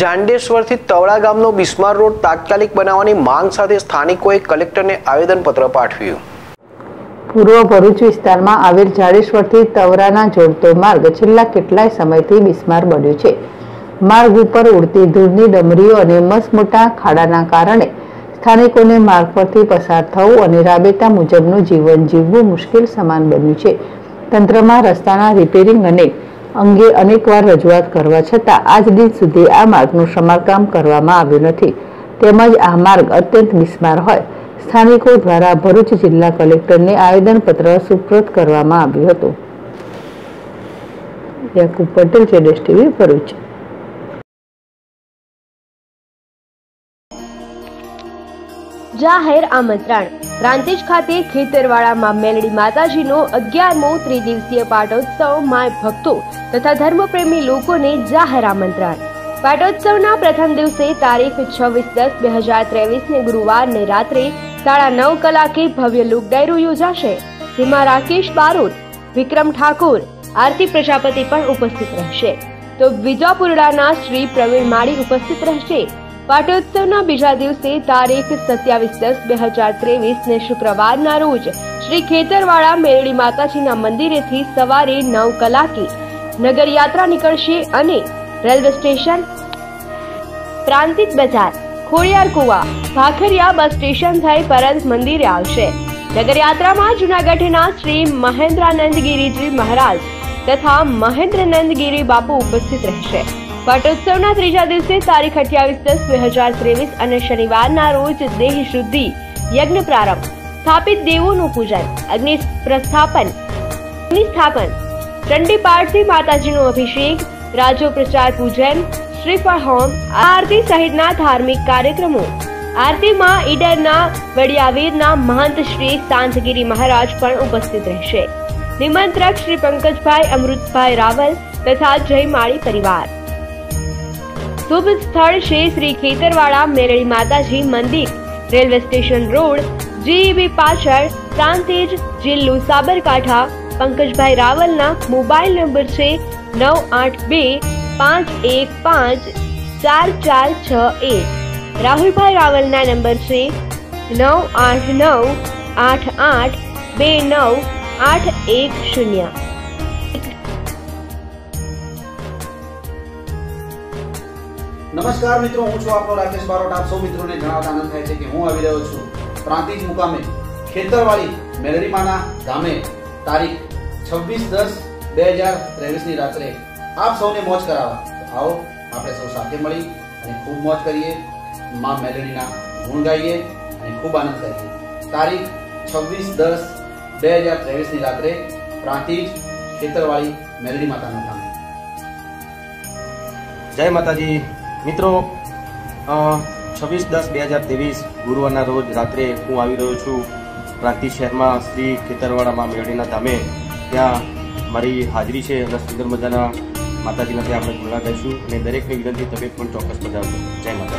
जांडेश्वरथी तवड़ा गामनो बिस्मार road तात्कालिक बनावવાની માંગ સાથે સ્થાનિકોએ કલેક્ટરને આવેદનપત્ર પાઠવ્યું। પૂર્વ ભરૂચ વિસ્તારમાં આવેલ જાડેશ્વરથી તવરાના જોડતો માર્ગ છેલ્લા કેટલાય સમયથી બિસ્માર બન્યો છે। માર્ગ ઉપર ઉડતી ધૂળની ડમરીઓ અને મસમોટા ખાડાના કારણે સ્થાનિકોને માર્ગ પરથી પસાર થવું અને રાબેતા મુજબનું જીવન જીવવું મુશ્કેલ સમાન બન્યું છે। તંત્રમાં રસ્તાના રિપેરિંગ અને અંગે અનેકવાર રજૂઆત કરવા છતાં આજ દિન સુધી આ માર્ગનું સમારકામ કરવામાં આવ્યું નથી। તેમજ આ માર્ગ અત્યંત બિસ્માર હોય સ્થાનિકો દ્વારા ભરૂચ જિલ્લા કલેક્ટરને આવેદનપત્ર સુપ્રત કરવામાં આવ્યું હતું। યાકુબ પટેલ, જેડેશ ટીવી, ભરૂચ। જાહેર આમંત્રણ રાંતેજ ખાતે ખેતરવાડામાં મેલડી માતાજીનો 11મો ત્રિદિવસીય પાટોત્સવ માં ભક્તો તથા ધર્મપ્રેમી લોકોને જાહેર આમંત્રણ। પાટોત્સવના પ્રથમ દિવસે તારીખ 26/10/2023 ને ગુરુવારને રાત્રે 9:30 કલાકે ભવ્ય લોક ડાયરો યોજાશે, જેમાં રાકેશ બારોટ, વિક્રમ ઠાકોર, આરતી પ્રજાપતિ પણ ઉપસ્થિત રહેશે, તો વિજાપુરડાના શ્રી પ્રવીણ માળી ઉપસ્થિત રહેશે। પાટોત્સવના બીજા દિવસે તારીખ 27/10/2023 ને શુક્રવારના રોજ શ્રી ખેતરવાડા મેરડી માતાજીના મંદિરેથી સવારે 9 કલાકે નગરયાત્રા નીકળશે અને રેલવે સ્ટેશન, પ્રાંતિક બજાર, ખોડિયાર કુવા, ભાખરિયા બસ સ્ટેશન થઈ પરત મંદિરે આવશે। નગરયાત્રામાં જૂનાગઢના શ્રી મહેન્દ્રાનંદગીરીજી મહારાજ તથા મહેન્દ્રનંદગીરી બાપુ ઉપસ્થિત રહેશે। પાટોત્સવના ત્રીજા દિવસે તારીખ 28/10/2023 અને શનિવારના રોજ દેહ શુદ્ધિ યજ્ઞ પ્રારંભ, સ્થાપિત દેવોનું પૂજન, અગ્નિ પ્રસ્થાપન, સ્થાપન, ચંડી પાઠથી માતાજીનો અભિષેક, રાજોપચાર પૂજન, શ્રીફળ હોમ, આરતી સહિતના ધાર્મિક કાર્યક્રમો। આરતીમાં ઈડરના વડિયાવીરના મહંત શ્રી શાંતગીરી મહારાજ પણ ઉપસ્થિત રહેશે। નિમંત્રક શ્રી પંકજભાઈ અમૃતભાઈ રાવલ તથા જયમાળી પરિવાર। શુભ સ્થળ છે શ્રી ખેતરવાડા મેરડી માતાજી મંદિર, રેલવે સ્ટેશન રોડ, જીઈબી પાછળ, પ્રાંતિજ, જિલ્લો સાબરકાંઠા। પંકજભાઈ રાવલના મોબાઈલ નંબર છે 9825154461। રાહુલભાઈ રાવલના નંબર છે 9898829810। नमस्कार मित्रों, हूँ आपनो राकेश बारोट। आप सौ मित्रों ने जणावता आनंद थाय छे के हूँ आवी रह्यो छुं प्रांतिज मुकामे खेतरवाड़ी मेलडी माना गामे तारीख 26/10/2023 नी रात्रे आप सौने मौज करावा। आओ आपणे सौ साथे मळी अने खूब मौज करीए, मां मेलडीना गुण गाईए अने खूब आनंद करीए। तारीख 26/10/2023 नी रात्रे प्रांतिज खेतरवाड़ी मेलडी माताना गामे। जय माताजी मित्रों, 26/10/2023 गुरुवारना रोज रात्रे हूँ आवी रह्यो छुं प्रांतिज शहर में श्री खेतरवाड़ा मां मेलडीना धामे। त्या मारी हाजरी है और सुंदर मजाना माताजीना त्यां आपणे मुलाकात लईशुं। दरेकने विनंती तमे पण चोक्कस बजावजो। जय माता।